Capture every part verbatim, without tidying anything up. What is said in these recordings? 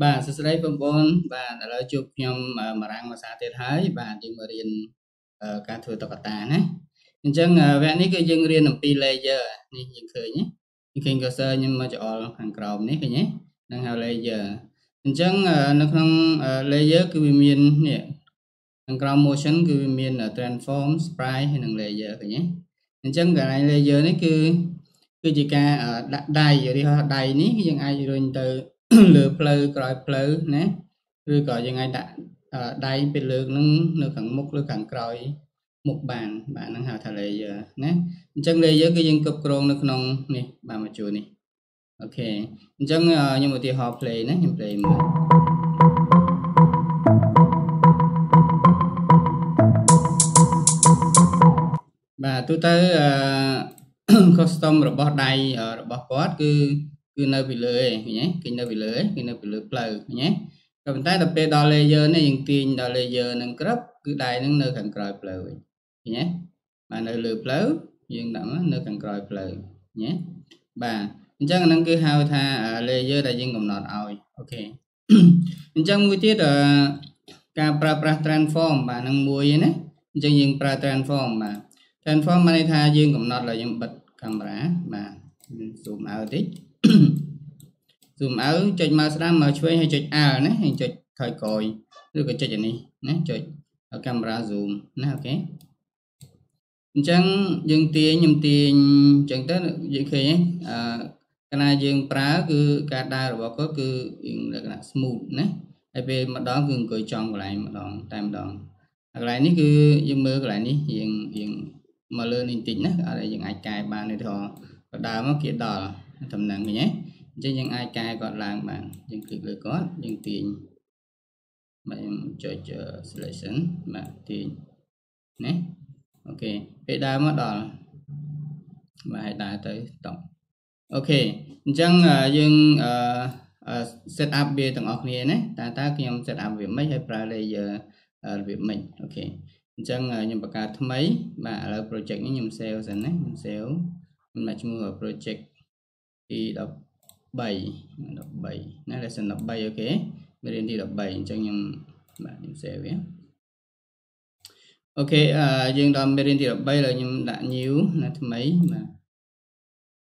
Bà sẽ lấy phần bốn và đã lấy chụp nhom mà mà răng mà xa thế thái và chúng ta điền cả thừa tập tả này. Nên chăng về này cái chương riêng làm pi layer này nhìn khởi nhé. Nhìn cursor nhưng mà chọn hàng còng này cái nhé. Đang hào layer. Nên chăng nó không layer cứ bị miền nè. Hàng còng motion cứ bị miền là transform sprite hay là layer cái nhé. Nên chăng cái này layer này cứ cứ chỉ cả đầy rồi đi ha đầy ní cái dạng ai rồi từ lừa pleu còi pleu nè rồi còi như ngay đã đây bị lừa nâng nâng cẳng mục lừa cẳng còi mục bàn bạn đang hào thà lệ giờ nè chân lệ giờ cái dân cục krong nâng nong nè bà mà chùi nè ok chân như một tí họ play nè em play một bà tôi tới custom rồi bỏ đây rồi bỏ quát cứ cứ nơi bị lười nhé, cái nơi bị lười, cái nơi bị lười pleu nhé. Còn bên tay là pe đo layer này, những tin đo layer nâng cấp cứ đài nâng nơi cản còi pleu nhé. Mà nơi lười pleu, nhưng đậm nơi cản còi pleu nhé. Bà, chắc nâng cứ hao tha layer đại dương gồm nọt rồi, ok. Chắc mũi tiết là camera transform bà nâng mũi nhé. Chắc dương pra transform bà transform mà này tha dương gồm nọt là dương bật camera mà zoom out tí. Zoom out chọn màu xanh màu chuối hay chọn áo nhé, hay chọn thỏi còi, rồi cái chọn này nhé, chọn camera zoom nhé, ok. Chẳng dừng tiền nhầm tiền chẳng tới dừng khi nhé, cái này dừng prá cứ cả đa rồi bảo có cứ là cái smooth nhé, ai về mặt đó cứ cười tròn lại mặt đó, tay mặt đó, lại ní cứ dừng mưa lại ní dừng dừng mà lơ nên tịnh nhé, ở đây dừng ai cài bàn này thò, đào mắc kia đỏ thầm nặng rồi nhé. Chứ những ai cài còn làm bạn những clip lời có những tiền mà em cho chờ selection mà tiền nè ok cái đa mất đỏ và hãy đá tới tổng ok chẳng dừng setup bia tổng ọc này nè ta ta khi em setup việc mấy hay pra layer việc mình ok chẳng những bậc cao thứ mấy mà là project những nhầm sale dần đấy nhầm sale mà chúng ở project thì đọc bảy đọc bảy nó là sân đọc bảy ok bên đi đọc bảy cho nhưng bạn điểm xe với ok dương đòn bên thì đọc bảy là nhưng đã nhiều là thứ mấy mà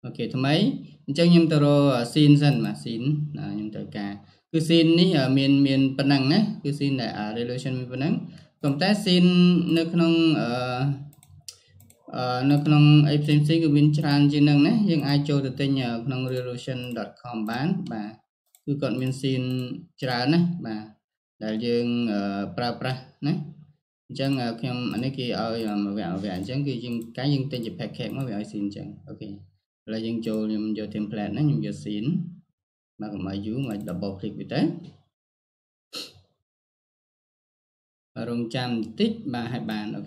ok thứ mấy cho nhưng taro xin dần mà xin là nhưng tôi cả cứ xin đi ở miền miền Bắc Năng á cứ xin là ở relation miền Bắc Năng công tác xin nước không ở nó không ai xem cái bên trang trên năng đấy nhưng ai cho được tên nhờ không relation chấm com bán và cứ còn bên xin trang đấy và đại dương pra pra đấy chẳng khi mà nói kia ơi mà vẹo vẹo chẳng kia nhưng cái những tên dịch packet nó vẹo xin chẳng ok là dân cho nhưng cho template nó nhưng giờ xin mà còn mà dưới mà double click với thế rung chạm tích và hai bàn ok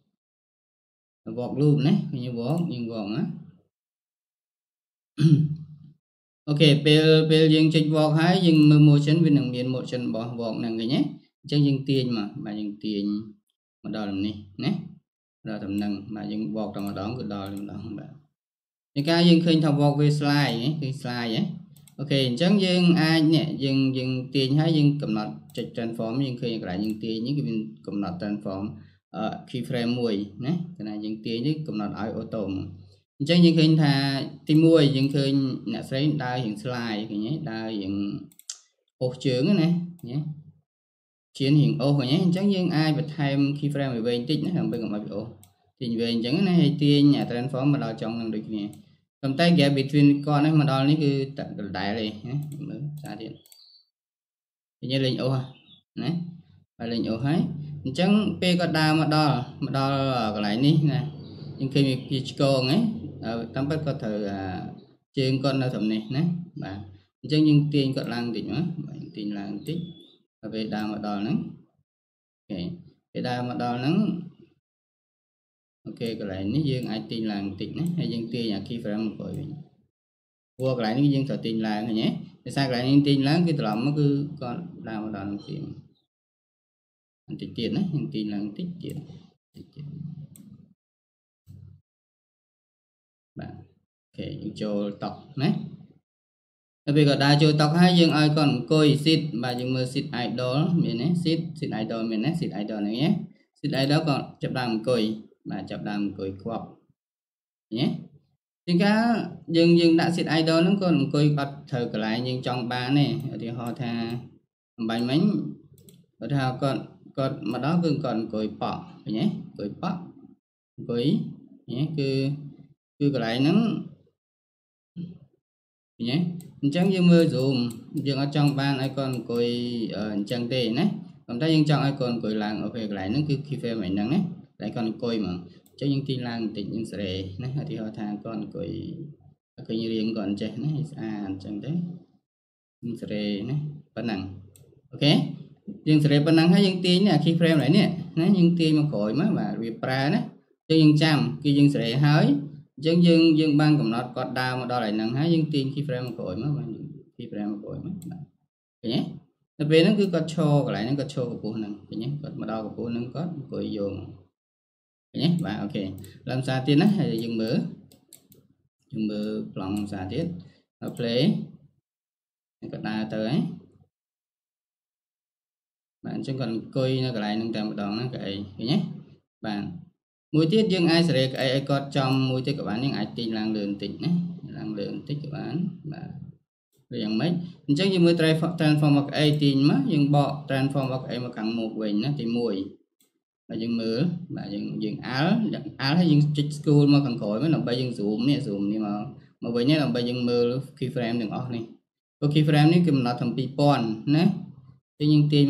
vọt luôn đấy, như vọt nhưng vọt á, ok, pel pel dừng chích vọt hay dừng mờ mờ chân bên đường miền một chân bỏ vọt nằng cái nhé, chân dừng tiền mà, mà dừng tiền mà đo làm này, nè, đo tầm nằng mà dừng vọt tầm đó cứ đo làm đó không bạn, những cái dừng khi thằng vọt về slide ấy, cái slide ấy, ok, chân dừng ai nhẹ dừng dừng tiền hay dừng cầm nọt chích transform dừng khi lại dừng tiền những cái bên cầm nọt transform keyframe mùi nè cái này những tiếng chứ cũng là ai ô tô chẳng những khi thà tìm mùi những khi nè sẽ đa hiện slide nhé đa hiện ổ chướng này nhé chiến hình ô của nhé chắc riêng ai bật thêm keyframe về bên tích nó hàng bên của mặt ô thì về chẳng này hay tiên nhà transform mà đo trong làm được nè cầm tay ghép between con ấy mà đo lấy cứ tận đại này xa điện thì như lên ô đấy và lên ô ấy chẳng p có đa mà đo mà đo ở lại ní nè nhưng khi mình cô ấy tâm bất có thử trên con ở thầm này nè bạn chẳng nhưng tiên có lang thì nữa tiền là tích về đa mà đo nắng về đa mà đo nắng ok cái này nó dương ai tin là tịnh hay dương tia nhà kia phải một cội qua cái này nó dương thọ tin là này nhé tại sao cái này tin là cái tụi nó cứ còn làm một đoạn tiền tiền tiền đấy tin là tích tiền bạn kể những trò tộc đấy bây giờ đa trò tộc hai dương ai còn coi xịt và dương mơ xịt idol miền đấy xịt xịt idol miền đấy xịt idol này nhé xịt idol còn chụp làm coi mà chập đàm cười quạt nhé thì cá dừng dừng đã xịt idol nó còn cười bật thở lại nhưng trong ba này thì họ thà bánh bánh ở thao còn còn mà đó cứ còn cười bỏ nhé cười bỏ cười nhé cứ cứ lại nó nhé chẳng như mưa dùm dừng ở trong ba này còn cười ở chân tê này còn ta dừng trong ai còn cười làng ở về lại nó cứ khi phê mày nắng đấy lại còn coi mà cho những tin lang tịnh những sợi này thì họ thang còn coi coi như riêng còn chạy này à chẳng đấy những sợi này bản năng ok những sợi bản năng hay những tin này khi frame lại nè nói những tin mà khỏi mà mà bị pra đấy cho những trăm khi những sợi hái dân dân dân băng cùng nó còn đau mà đo lại năng hay những tin khi frame khỏi mà mà khi frame khỏi mà nhé nó về nó cứ có show lại nó có show của cô năng nhé còn mà đo của cô năng có coi vô nhé và ok làm sao tiên á dừng bữa dừng bữa lòng giả tiết ở play các đa tới bạn chẳng còn coi nó cái này nâng tầm một đòn nó cái nhé bạn mùi tiết dương ai sẽ cái ai có trong mùi tiết các bạn những ai tin làng đường tịnh làng đường tích các bạn là dạng mấy chắc như mới transform hoặc ai tin mất nhưng bỏ transform hoặc ai mà càng một mình nó thì mùi và dừng mưa và dừng dừng áo dừng áo hay dừng trích school mà cần cối mới làm bay dừng zoom này zoom này mà mà với nhé làm bay dừng mưa khi frame đừng off này có khi frame này cầm nó thầm pi pon nè thế nhưng tim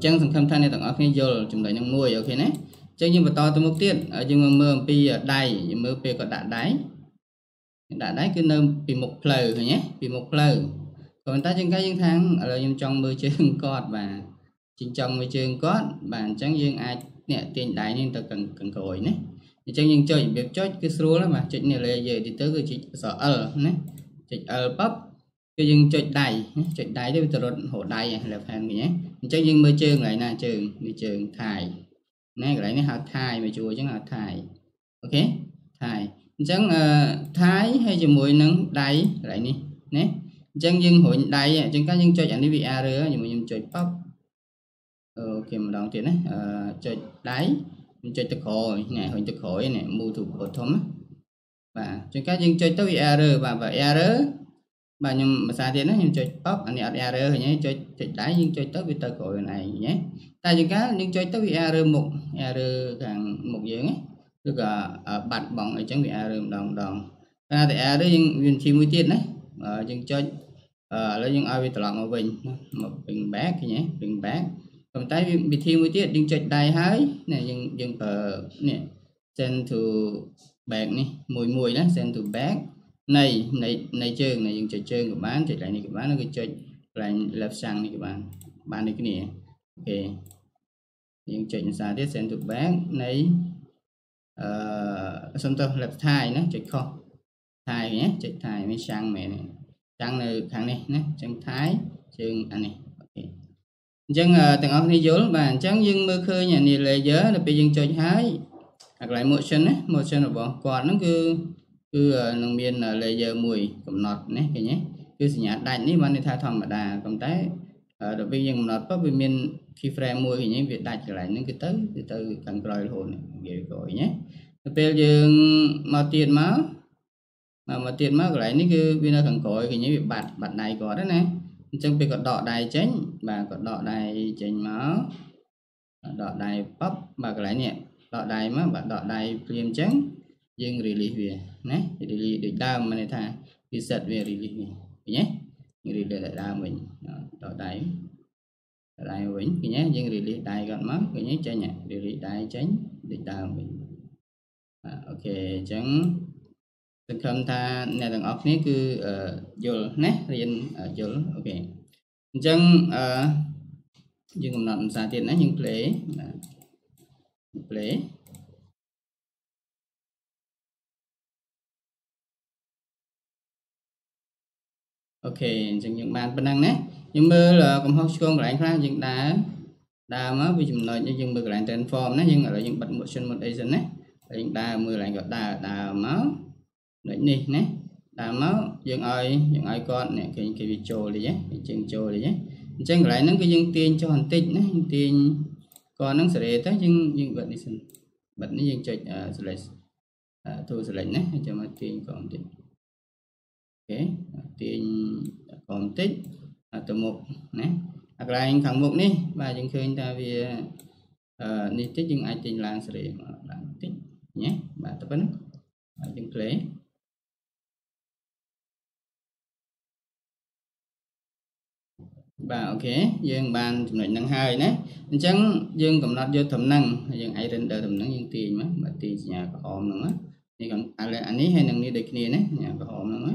chân sầm khâm thanh này tặng ở cái giờ chúng ta nhung môi ok đấy chân nhưng mà to tôi mốc tiện ở nhưng mưa pi đầy nhưng mưa pi còn đã đáy đã đáy cứ nơm vì một lời rồi nhé vì một lời còn ta trên cái những tháng ở nhưng trong mưa chừng cọt và chính trong môi trường có bạn chẳng riêng ai nè tiền đại nên ta cần cần cối nhé chẳng những chơi việc chốt cái số lắm mà chuyện này là giờ thì tới cái chuyện sợ ở nhé chuyện ở pub cái những chuyện đại chuyện đại đấy từ đồn hộ đại là fan nhé chẳng những môi trường lại là trường môi trường thải này cái này học thải mà chùa chẳng học thải ok thải chẳng thái hay chùa mùi nắng đại lại đi nhé chẳng những hội đại chẳng có những chơi chẳng đi bị a rứa nhưng mà những chơi pub ok mà đón tiền đấy chơi đáy chơi thực hội này hình thực hội này mua thủ của thống và chúng ta nhưng chơi tới er và và er và nhưng mà xa tiền đấy nhưng chơi pop anh er rồi nhé chơi thịt đáy nhưng chơi tới với tờ cội này nhé ta chúng ta nhưng chơi tới er một er càng một dưỡng tức là bật bóng ở trong bị er đồng đồng ta thì er nhưng viên chi mũi tiền đấy nhưng chơi lấy những ai bị tọa một bình một bình bé nhé bình bé còn tay bị thiêu một tiết nhưng chạy đầy hái này nhưng dừng ở nè trên thủ bạc này mùi mùi đó trên thủ bác này này này trường này dừng chạy chơi của bán chạy lại này các bạn nó cứ chơi lại lập sang này các bạn bạn này cái này ok nhưng chạy xa tiết trên thủ bác này xong tôi lập thai nó chạy không thai nhé chạy thai mới sang mẹ này sang này kháng này nhé sang thái trường anh này Chẳng từng ông đi dối và chẳng dưng mơ khơi nhà nì lệ giớ là bị dưng chơi hái hoặc lại một chân ấy một chân là bỏ còn nó cứ cứ nông biên là lệ giớ mùi cầm nọt nhé cái nhé cứ nhà đại ní mà đi thay thầm mà đà cầm té đặc biệt dưng nọt có bị miền keyframe mùi thì những việc đại trở lại những cái tới từ từ càng còi hồn vậy rồi nhé bây giờ mà tiền má mà mà tiền má lại những cái viên càng còi thì những việc bạt bạt này có đấy này chẳng bị cọt đỏ đài tránh và cọt đỏ đài tránh máu đỏ đài pop và cái này đỏ đài máu và đỏ đài phim trắng riêng release về nè release được đau mà này thà thì sệt về release nhé release lại đau mình đỏ đài đài vĩnh nhé riêng release đài gọn máu cái nhé chơi nhẹ release đài tránh được đau mình ok trắng thực không ta này thằng ốc này cứ dồn nét riêng dồn ok chẳng nhưng cũng nằm xa tiền đấy nhưng play play ok chẳng những bạn bên năng nét nhưng mơ là cũng không con lại khác những đá đá mới vì chúng nói nhưng mơ lại transform nó nhưng ở những bật một chân một agent đấy chúng ta mưa lại gọi đà đà máu đấy nè nè đà máu dân ơi dân ơi con nè cái cái bị trồi đi nhé bị chân trồi đi nhé chân lại nó cái dân tiền cho hành tinh đấy tiền còn nó sẽ để tới dân dân bận đi xin bận nó dân chơi lại thu lại nhé cho mà tiền còn tiền ok tiền còn tích từ một nè hoặc là anh thằng một đi và dân khơi ta vì đi tích dân ai tiền làng sẽ để làng tích nhé bạn tập vấn dân lấy và ok dương bàn chụp ảnh năng hai nhé chẳng dương cũng lót vô thẩm năng dương ấy trên đời thẩm năng dương tiền mà tiền nhà có ôm nữa thì còn anh ấy hay năng đi được kia đấy nhà có ôm nữa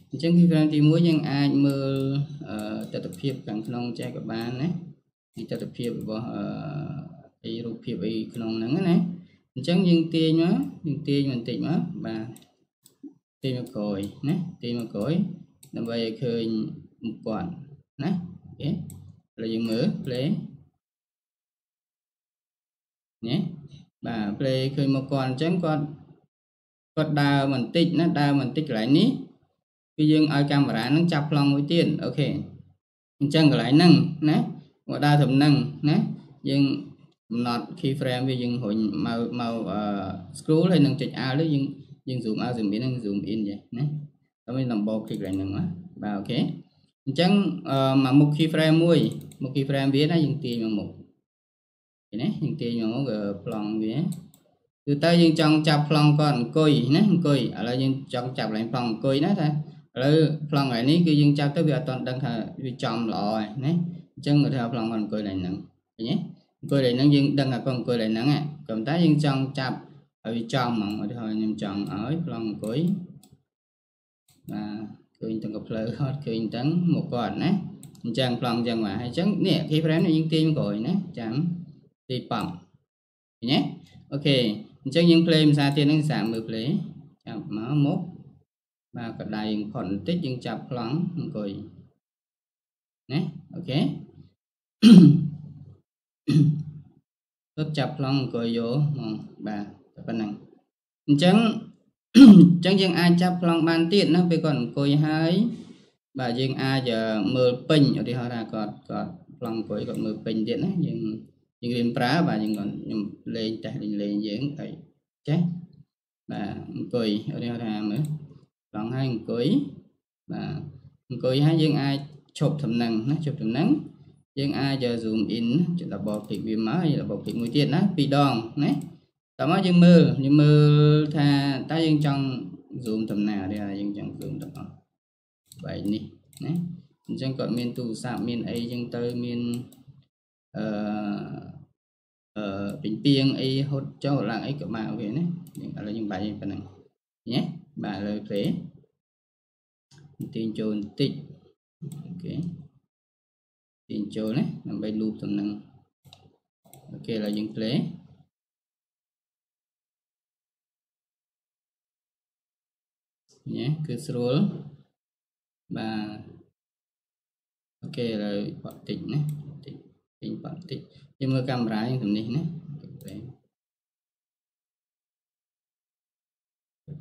chẳng keyframe thì mùi nhưng ai mơ cho tập hiệp càng nông che các bạn đấy thì cho tập hiệp vào cái lục hiệp ấy nông nắng này chẳng dừng tia nhá dừng tia mình tịnh á và tia mà cối nè tia mà cối là về khơi một quản nè là dùng mở play nhé và play khi một con chẳng con con đào mình tích nó đào mình tích lại ní khi dương ai camera nó chập lòng với tiền ok chẳng lại nâng nè và đa thẩm nâng nè nhưng nọt khi frame với dương hồi màu màu uh, scroll lên nâng chạch áo lấy dương dương zoom áo zoom in zoom in vậy nè đó mới làm bộ kịch lại nâng quá và ok chẳng uh, mà một keyframe mùi một keyframe viết là những tiền mà một cái này những tiền mà một plong viết từ tay những trong chập plong còn cùi nè cùi ở đây những trong chập lại plong cùi nè ta rồi plong lại ní cứ những chập tới việc toàn đang thà vì chồng lòi nè chẳng người thà plong còn cùi lại nắng nhé cùi lại nắng nhưng đang là con cùi lại nắng à cầm tay những trong chập ở vì chồng mà người thà những chồng ở plong cùi và cứ từng cặp lời hot cứ từng một con nè chẳng plong chẳng mà hay chẳng nè khi phán này những tim rồi nè chẳng thì bẩm nhé ok chẳng những play ra tiền đang giảm mười play chạm máu mốt và cả đài còn tích những chạm plong rồi nè ok rất chạm plong rồi vô bà bạn năng chẳng chẳng riêng ai chắp lòng bàn tiện nó về còn cối hai và riêng ai giờ mờ pin ở đây họ là còn còn lòng cối còn mờ pin điện đấy nhưng nhưng riêng phá và nhưng còn lên chạy lên dưỡng ấy chết và cối ở đây họ là nữa lòng hai cối và cối hai riêng ai chụp thầm năng nó chụp thầm nắng riêng ai giờ zoom in chỉ là bỏ kịch viêm máu hay là bỏ kịch mũi tiện á bị đòn đấy tao nói dương mơ nhưng mơ tha ta dương trong dùng tầm nào đây là dương trong dùng tầm vậy nè nè chẳng còn miền tù sạm miền ấy dương tới miền bình tiền ấy hốt cho làng ấy của mạo về đấy là những bài phần này nhé bài lời thế tiền trồn tịt ok tiền trồn đấy làm bài lụp tầm năng ok là những thế nhé cứ scroll và ok là bọn tịnh đấy tịnh bọn tịnh nhưng mà camera như tầm này đấy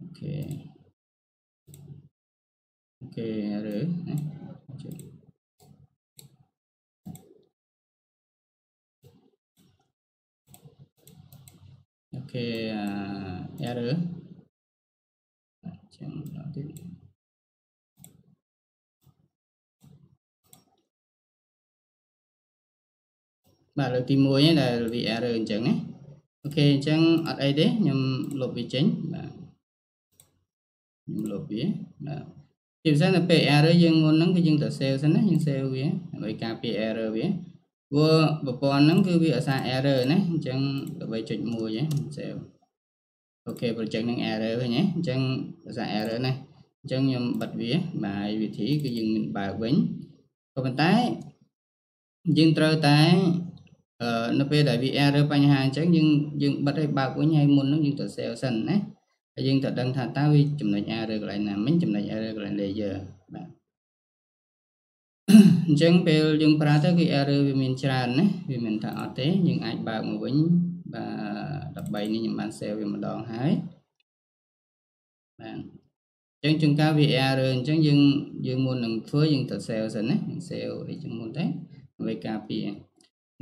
ok ok rồi ok error chẳng đó tiếp bạn lời tìm mối là bị error chẳng đấy ok chẳng ở đây đấy nhằm lột vị chính là lột vía là chiều sáng là pr dương ngôn nắng cái dương tờ sale sáng nắng dương sale vía vậy cả pr vía vừa bà con nắng cứ vía xa r nè chẳng vậy chuyện mua nhé sale ok và chẳng nắng r thôi nhé chẳng xa r này chẳng nhầm bật vía bài vị trí cái dương bài quấn còn tái dương trơ tái nó về đại vị r banh hàng chẳng dương dương bật đây bạc của nhai môn nắng dương tờ sale sần đấy dương thật đăng thà tao chùm này a được lại là mấy chùm này a lại lệ giờ bạn chẳng bèo dương phá tới cái a vì mình tràn đấy vì mình thà ở thế nhưng ai bảo mà với và đập bày nên những bạn sale vì một đòn hái bạn chẳng trường cao vì a rồi chẳng dương dương môn đằng phứa dương thật sale sẵn đấy sale thì chẳng môn đấy với cà phê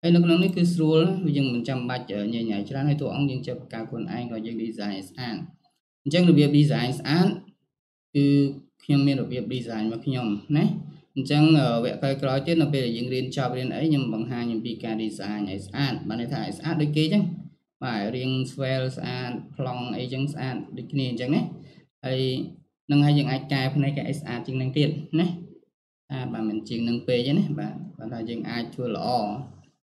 ấy nó nó nó cứ rồi bây giờ mình chăm bạch ở nhà nhà cho nên tôi ông nhưng chụp cả quần anh rồi nhưng design an chẳng được việc design an từ khi mình được việc design mà khi nhom này chẳng ở vẽ cây cối chết là về những riêng cho riêng ấy nhưng bằng hai những pk design an bạn ấy thải an được kia chứ phải riêng swell an plong agents an được kia chẳng đấy ấy nâng hai những ai cài hôm nay cái an chính năng tiền này à bạn mình chính năng p chứ này bạn bạn là những ai chưa lỏ